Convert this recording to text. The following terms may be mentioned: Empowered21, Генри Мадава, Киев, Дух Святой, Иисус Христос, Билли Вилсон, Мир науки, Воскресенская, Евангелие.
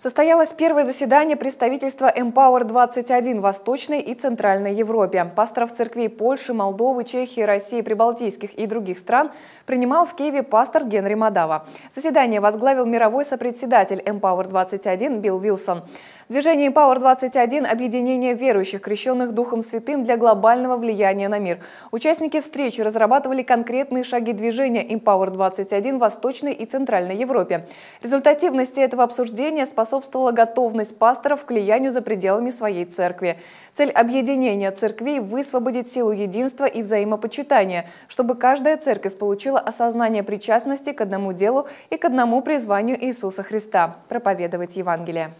Состоялось первое заседание представительства Empowered21 в Восточной и Центральной Европе. Пасторов церквей Польши, Молдовы, Чехии, России, Прибалтийских и других стран принимал в Киеве пастор Генри Мадава. Заседание возглавил мировой сопредседатель Empowered21 Билли Вилсон. Движение Empowered21 – объединение верующих, крещенных Духом Святым для глобального влияния на мир. Участники встречи разрабатывали конкретные шаги движения Empowered21 в Восточной и Центральной Европе. Результативности этого обсуждения способствовала готовность пасторов к влиянию за пределами своей церкви. Цель объединения церквей – высвободить силу единства и взаимопочитания, чтобы каждая церковь получила осознание причастности к одному делу и к одному призванию Иисуса Христа – проповедовать Евангелие.